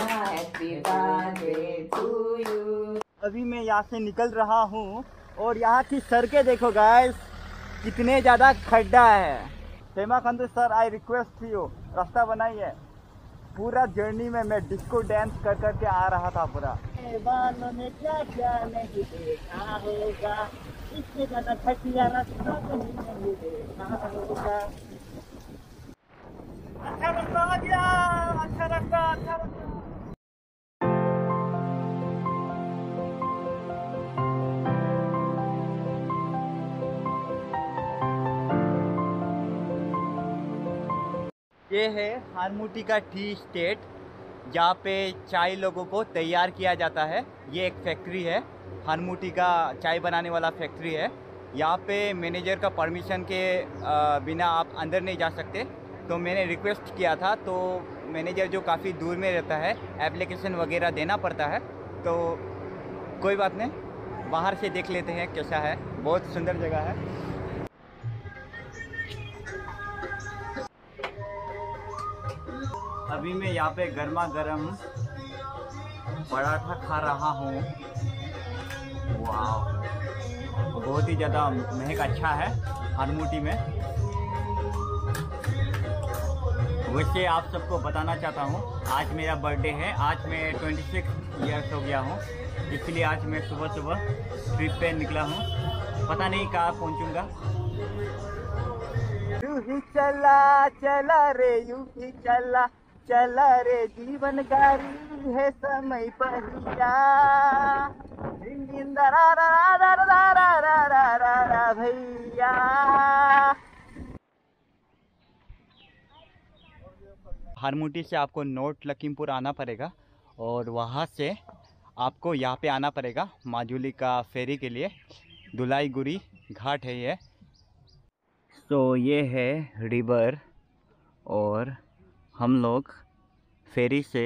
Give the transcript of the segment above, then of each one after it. Happy birthday to you. अभी मैं यहाँ से निकल रहा हूँ और यहाँ की सड़कें देखो गाइस कितने ज़्यादा खड्डा है। Hema Khandu sir I request you रास्ता बनाइए। पूरा जर्नी में मैं डिस्को डांस कर करके आ रहा था। पूरा में क्या क्या नहीं देखा होगा, इससे ज़्यादा खटिया रास्ता नहीं देखा होगा। अच्छा रास्ता आ गया, अच्छा रास्ता, अच्छा रास्ता। ये है हारमुटी का टी स्टेट जहाँ पे चाय लोगों को तैयार किया जाता है। ये एक फैक्ट्री है, हारमुटी का चाय बनाने वाला फैक्ट्री है। यहाँ पे मैनेजर का परमिशन के बिना आप अंदर नहीं जा सकते, तो मैंने रिक्वेस्ट किया था। तो मैनेजर जो काफ़ी दूर में रहता है, एप्लीकेशन वगैरह देना पड़ता है। तो कोई बात नहीं, बाहर से देख लेते हैं कैसा है। बहुत सुंदर जगह है। अभी मैं यहाँ पे गर्मा गर्म पराठा खा रहा हूँ। वाह, बहुत ही ज़्यादा महक अच्छा है हारमुटी में। वैसे आप सबको बताना चाहता हूँ, आज मेरा बर्थडे है। आज मैं 26 ईयर्स हो गया हूँ, इसलिए आज मैं सुबह सुबह ट्रिप पे निकला हूँ। पता नहीं कहाँ पहुँचूँगा। तू ही चला चला रे, यू ही चला चला रे, जीवन गारी है समय पहिया। दिन दरा रा रा रा रा रा रा रा रा भैया। हारमुटी से आपको नॉर्थ लखीमपुर आना पड़ेगा और वहाँ से आपको यहाँ पे आना पड़ेगा माजुली का फेरी के लिए। दुलाईगुरी घाट है ये। तो ये है रिवर और हम लोग फेरी से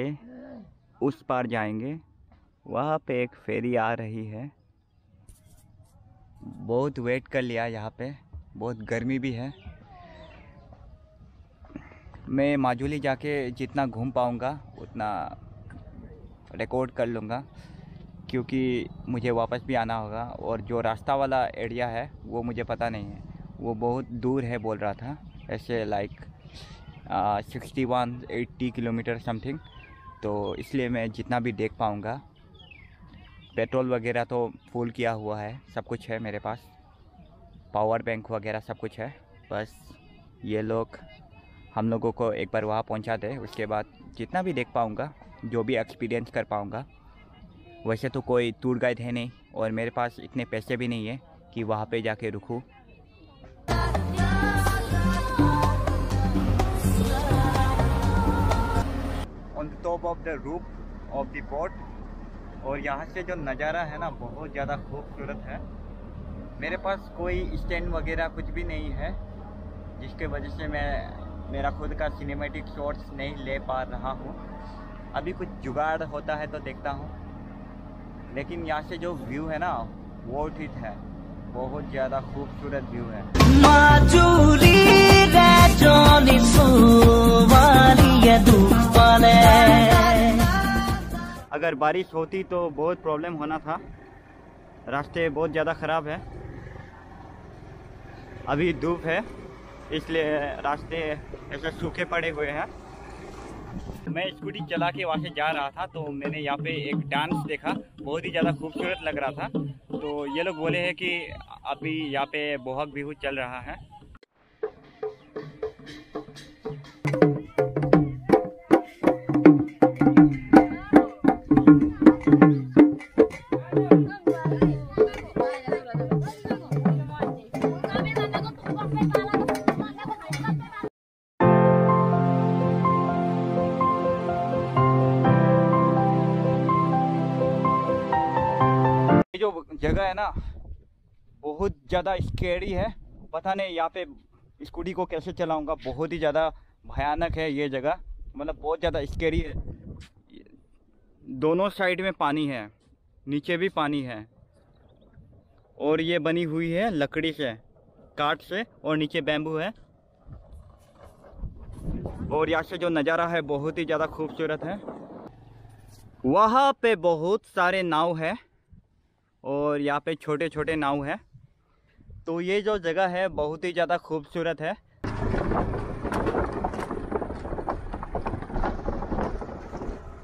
उस पार जाएंगे। वहाँ पे एक फेरी आ रही है। बहुत वेट कर लिया यहाँ पे, बहुत गर्मी भी है। मैं माजुली जाके जितना घूम पाऊँगा उतना रिकॉर्ड कर लूँगा, क्योंकि मुझे वापस भी आना होगा। और जो रास्ता वाला एरिया है वो मुझे पता नहीं है, वो बहुत दूर है बोल रहा था। ऐसे लाइक 61-80 किलोमीटर समथिंग। तो इसलिए मैं जितना भी देख पाऊँगा। पेट्रोल वगैरह तो फुल किया हुआ है, सब कुछ है मेरे पास, पावर बैंक वगैरह सब कुछ है। बस ये लोग हम लोगों को एक बार वहाँ पहुँचा दे, उसके बाद जितना भी देख पाऊँगा, जो भी एक्सपीरियंस कर पाऊँगा। वैसे तो कोई टूर गाइड है नहीं और मेरे पास इतने पैसे भी नहीं है कि वहाँ पर जाके रुकूँ। Top of the roof of the boat. और यहाँ से जो नज़ारा है ना, बहुत ज़्यादा खूबसूरत है। मेरे पास कोई स्टैंड वगैरह कुछ भी नहीं है, जिसके वजह से मैं मेरा खुद का सिनेमैटिक शॉट्स नहीं ले पा रहा हूँ। अभी कुछ जुगाड़ होता है तो देखता हूँ। लेकिन यहाँ से जो व्यू है ना, वो ठीक है, बहुत ज़्यादा खूबसूरत व्यू है। अगर बारिश होती तो बहुत प्रॉब्लम होना था, रास्ते बहुत ज़्यादा ख़राब है। अभी धूप है इसलिए रास्ते ऐसे सूखे पड़े हुए हैं। मैं स्कूटी चला के वहाँ से जा रहा था, तो मैंने यहाँ पे एक डांस देखा, बहुत ही ज़्यादा खूबसूरत लग रहा था। तो ये लोग बोले हैं कि अभी यहाँ पे बोहक बिहू चल रहा है। जो जगह है ना, बहुत ज़्यादा स्कैरी है। पता नहीं यहाँ पे स्कूटी को कैसे चलाऊंगा, बहुत ही ज़्यादा भयानक है ये जगह। मतलब बहुत ज़्यादा स्कैरी है। दोनों साइड में पानी है, नीचे भी पानी है। और ये बनी हुई है लकड़ी से, काठ से, और नीचे बैम्बू है। और यहाँ से जो नज़ारा है बहुत ही ज़्यादा खूबसूरत है। वहाँ पे बहुत सारे नाव है और यहाँ पे छोटे छोटे नाव है। तो ये जो जगह है बहुत ही ज़्यादा खूबसूरत है।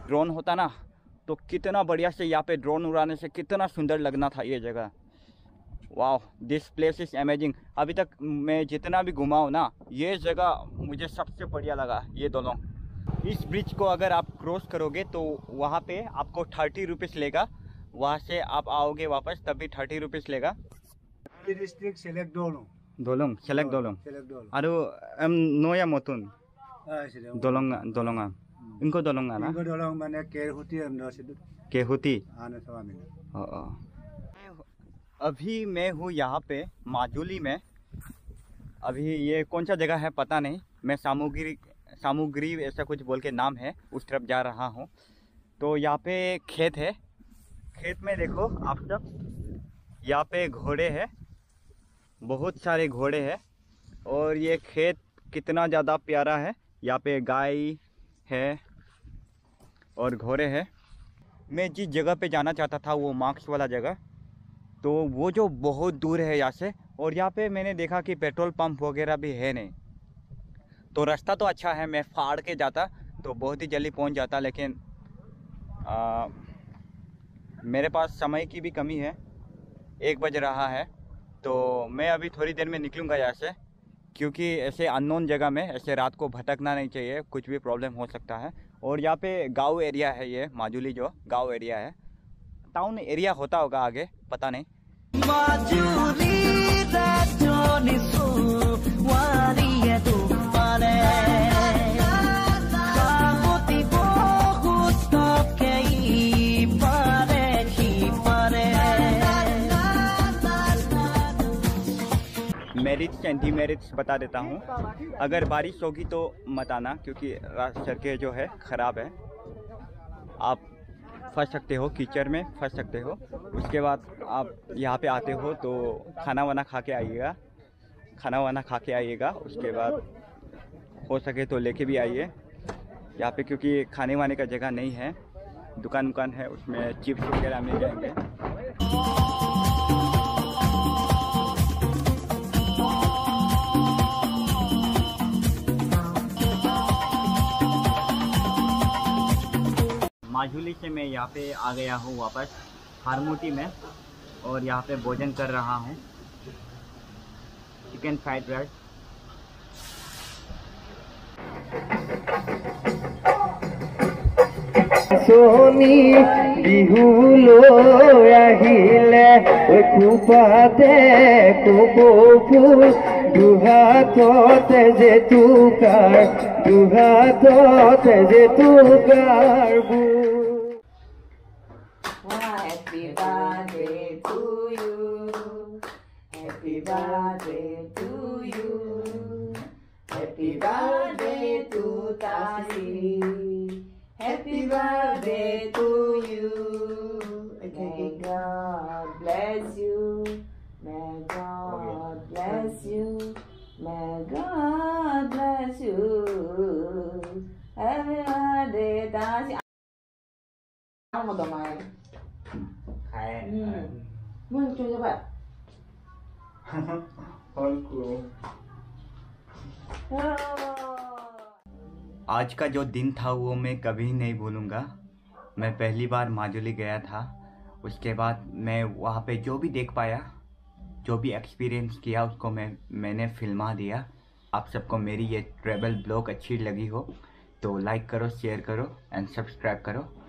ड्रोन होता ना तो कितना बढ़िया से यहाँ पे ड्रोन उड़ाने से कितना सुंदर लगना था ये जगह। वाह, दिस प्लेस इज़ अमेजिंग। अभी तक मैं जितना भी घुमा हूँ ना, ये जगह मुझे सबसे बढ़िया लगा। ये दोनों इस ब्रिज को अगर आप क्रॉस करोगे तो वहाँ पे आपको 30 रुपीज़ लेगा। वहाँ से आप आओगे वापस तब भी 30 रुपीज़ लेगा। District select Dolong select Dolong और एम नोया मतुन दोलोंग दोलोंगा इनको दोलोंग आना दोलोंग माने केहुती केहुती। अभी मैं हूँ यहाँ पे माजुली में। अभी ये कौन सा जगह है पता नहीं, मैं सामुगिरी ऐसा कुछ बोल के नाम है, उस तरफ जा रहा हूँ। तो यहाँ पे खेत है, खेत में देखो आप सब, यहाँ पे घोड़े हैं, बहुत सारे घोड़े हैं। और ये खेत कितना ज़्यादा प्यारा है। यहाँ पे गाय है और घोड़े हैं। मैं जिस जगह पे जाना चाहता था वो मार्क्स वाला जगह, तो वो जो बहुत दूर है यहाँ से। और यहाँ पे मैंने देखा कि पेट्रोल पंप वगैरह भी है नहीं, तो रास्ता तो अच्छा है, मैं फाड़ के जाता तो बहुत ही जल्दी पहुंच जाता। लेकिन मेरे पास समय की भी कमी है, 1 बज रहा है। तो मैं अभी थोड़ी देर में निकलूँगा यहाँ से, क्योंकि ऐसे अननोन जगह में ऐसे रात को भटकना नहीं चाहिए, कुछ भी प्रॉब्लम हो सकता है। और यहाँ पे गाँव एरिया है, ये माजुली जो गाँव एरिया है, टाउन एरिया होता होगा आगे पता नहीं। मैरिज के एंटी मैरिज बता देता हूँ, अगर बारिश होगी तो मत आना, क्योंकि सड़कें जो है ख़राब है, आप फंस सकते हो, कीचड़ में फंस सकते हो। उसके बाद आप यहाँ पे आते हो तो खाना वाना खा के आइएगा, उसके बाद हो सके तो लेके भी आइए यहाँ पे, क्योंकि खाने वाने का जगह नहीं है, दुकान है, उसमें चिप्स वगैरह मिल जाएंगे। माजुली से मैं यहाँ पे आ गया हूँ वापस हारमोटी में, और यहाँ पे भोजन कर रहा हूँ चिकन फ्राइड राइस। सोनी बिहू लो आहिले कुपाते कुपो फूल दुहातोते जे तुकार आज का जो दिन था वो मैं कभी नहीं भूलूंगा। मैं पहली बार माजुली गया था, उसके बाद मैं वहाँ पे जो भी देख पाया, जो भी एक्सपीरियंस किया, उसको मैंने फिल्मा दिया। आप सबको मेरी ये ट्रैवल ब्लॉग अच्छी लगी हो तो लाइक करो, शेयर करो एंड सब्सक्राइब करो।